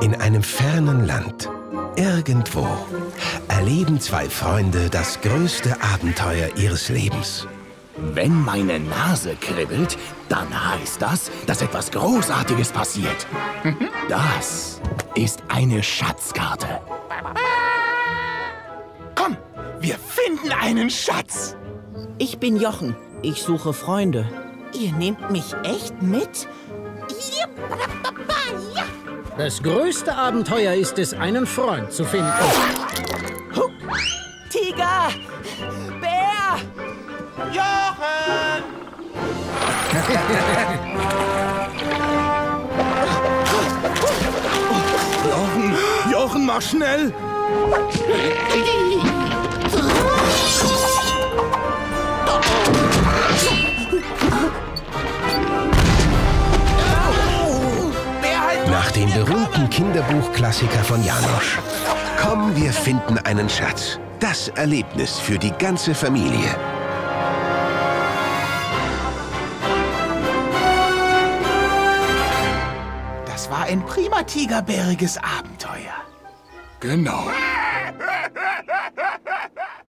In einem fernen Land, irgendwo, erleben zwei Freunde das größte Abenteuer ihres Lebens. Wenn meine Nase kribbelt, dann heißt das, dass etwas Großartiges passiert. Das ist eine Schatzkarte. Komm, wir finden einen Schatz! Ich bin Jochen. Ich suche Freunde. Ihr nehmt mich echt mit? Das größte Abenteuer ist es, einen Freund zu finden. Huh. Tiger! Bär! Jochen! Jochen! Jochen, mach schnell! Nach dem berühmten Kinderbuchklassiker von Janosch. Komm, wir finden einen Schatz. Das Erlebnis für die ganze Familie. Das war ein prima tigerbäriges Abenteuer. Genau.